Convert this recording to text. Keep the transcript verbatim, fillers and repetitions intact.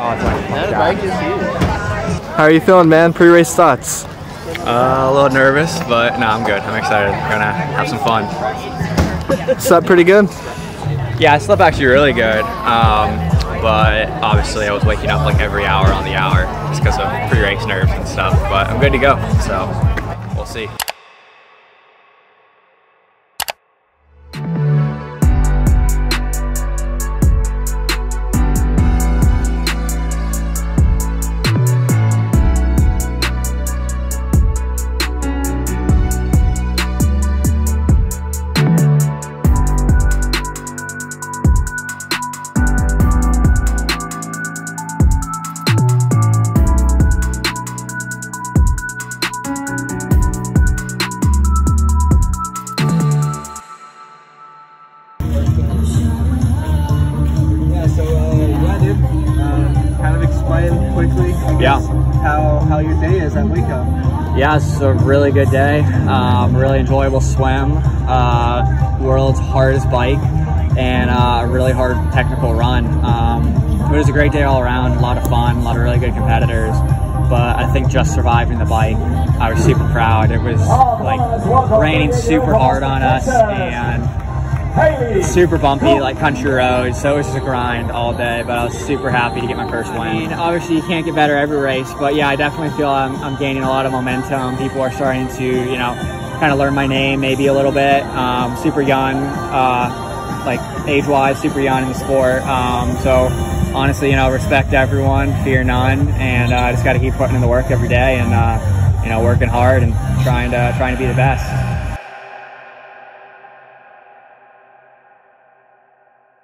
thoughts on that bike is huge. How are you feeling, man? Pre-race thoughts? Uh, a little nervous, but no, I'm good. I'm excited. We're gonna have some fun. Slept pretty good? Yeah, I slept actually really good. Um, but obviously I was waking up like every hour on the hour just because of pre-race nerves and stuff, but I'm good to go, so we'll see. How your day is at Waco? Yeah, it's a really good day. Um, really enjoyable swim. Uh, world's hardest bike and a uh, really hard technical run. Um, it was a great day all around. A lot of fun. A lot of really good competitors. But I think just surviving the bike, I was super proud. It was like raining super hard on us and super bumpy, like country roads. So it was just a grind all day. But I was super happy to get my first win. I mean, obviously you can't get better every race, but yeah, I definitely feel I'm, I'm gaining a lot of momentum. People are starting to, you know, kind of learn my name maybe a little bit. Um, super young, uh, like age-wise, super young in the sport. Um, so honestly, you know, respect everyone, fear none, and uh, just got to keep putting in the work every day and uh, you know, working hard and trying to trying to be the best.